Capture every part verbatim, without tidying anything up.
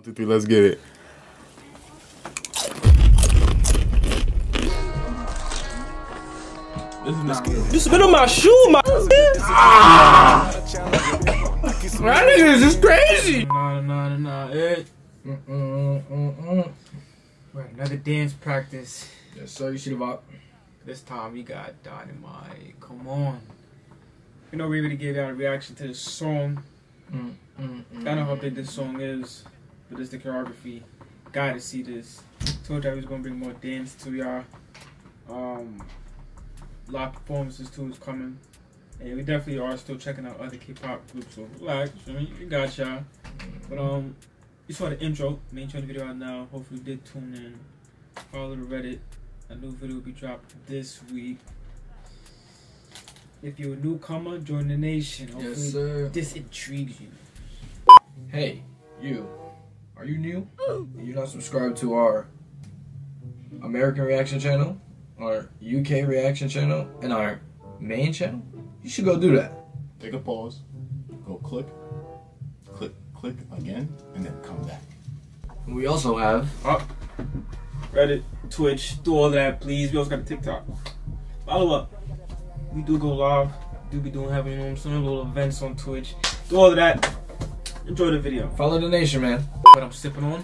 One, two, three, let's get it. This is not real. You spit on my shoe, my ah! My niggas is crazy. Nah, nah, nah, it. Mm -mm, mm -mm. Right, another dance practice. Yes, sir. You should have up. This time we got Dynamite. Come on. You know we really gave out a reaction to this song. Mm, mm, mm, I don't know how big this song is, but it's the choreography. Gotta see this. Told y'all we was gonna bring more dance to y'all. Um, live performances too is coming, and we definitely are still checking out other K-pop groups. So relax, I mean you got y'all. But um, you saw the intro. Make sure the video out now. Hopefully you did tune in. Follow the Reddit. A new video will be dropped this week. If you're a newcomer, join the nation. Hopefully yes, sir. This intrigues you. Hey, you. Are you new? Are you not subscribed to our American reaction channel, our U K reaction channel, and our main channel? You should go do that. Take a pause, go click, click, click again, and then come back. And we also have uh, Reddit, Twitch, do all that, please. We also got a TikTok. Follow up. We do go live, do be doing having, you know what I'm saying, little events on Twitch. Do all of that. Enjoy the video. Follow the nation, man. What I'm sipping on,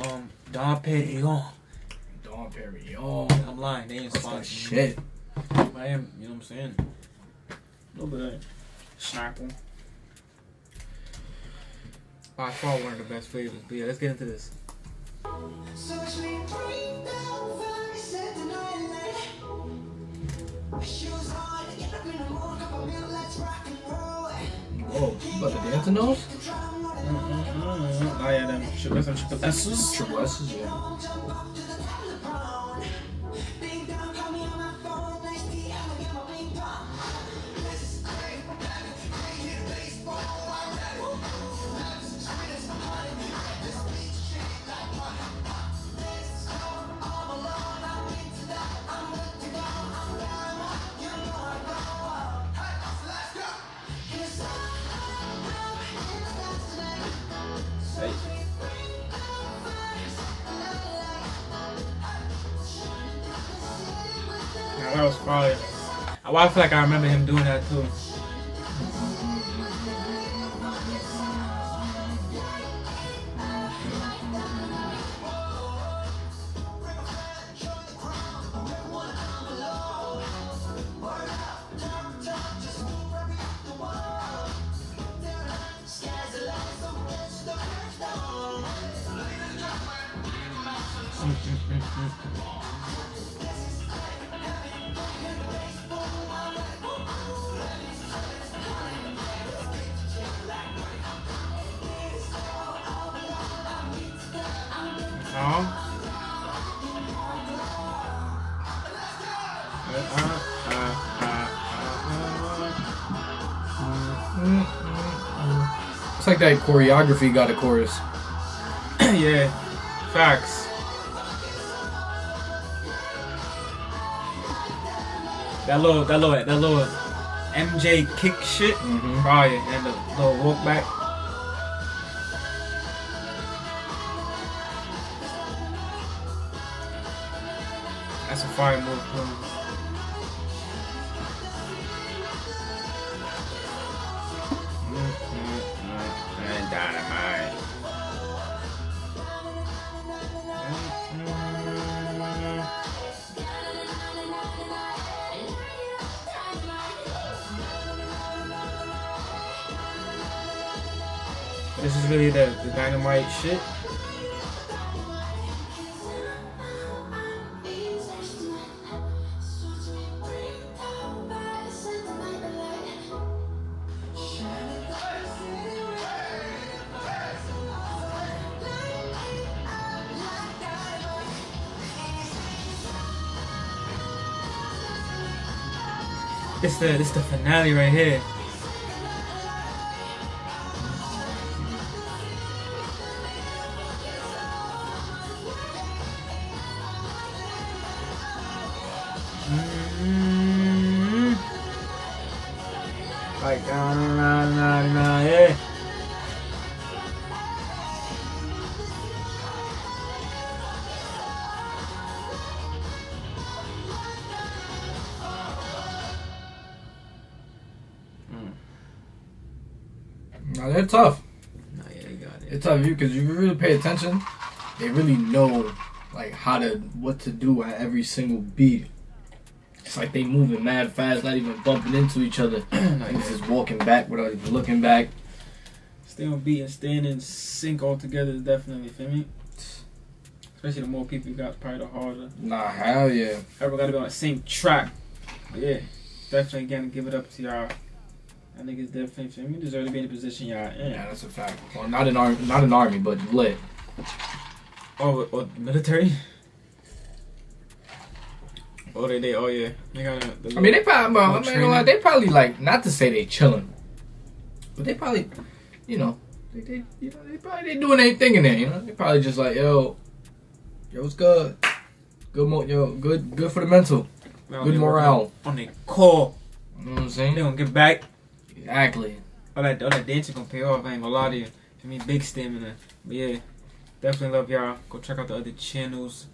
um, Don Perry. Don Perry. I'm lying, they ain't sponsoring shit. But I am, you know what I'm saying? A little bit of schnapple. By far one of the best flavors. But yeah, let's get into this. Oh, you about to dance in those? Oh yeah, them triple S's. Triple S's, yeah. That was probably. I feel like I remember him doing that too. It's like that choreography got a chorus. Yeah, facts. That little, that little, that little M J kick shit, mm-hmm. Probably, and the little walk back. That's a fire move, too. This is really the, the Dynamite shit. This the this the finale right here. Like, nah, nah, nah, nah, yeah. it's tough. No, yeah, you got it. It's tough because you really pay attention. They really know like how to what to do at every single beat. It's like they moving mad fast, not even bumping into each other. Like it's just walking back without even looking back. Stay on beat and staying in sync all together is definitely, feel me? Especially the more people you got, probably the harder. Nah, hell yeah. Everyone gotta be on the same track. But yeah, definitely gonna give it up to y'all. I think it's definitely, feel me? You deserve to be in the position y'all in. Yeah, that's a fact. Well, not an army, not an army, but lit. Oh, or military? Oh, they, they, oh yeah. They got a, the I mean, they probably, I mean, you know, they probably like, not to say they chilling, but they probably, you know, they, they, you know, they probably they doing anything in there, you know? They probably just like, yo, yo, what's good? Good, mo yo, good, good for the mental. Now good morale. On their call. You know what I'm saying? They gonna get back. Exactly. All that, all that dancing gonna pay off, I ain't gonna lie to you. I mean, big stamina. But yeah, definitely love y'all. Go check out the other channels.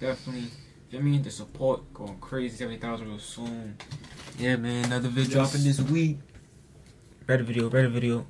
Definitely. I mean, the support going crazy, seventy thousand real soon. Yeah, man, another video dropping this week. Better video, better video.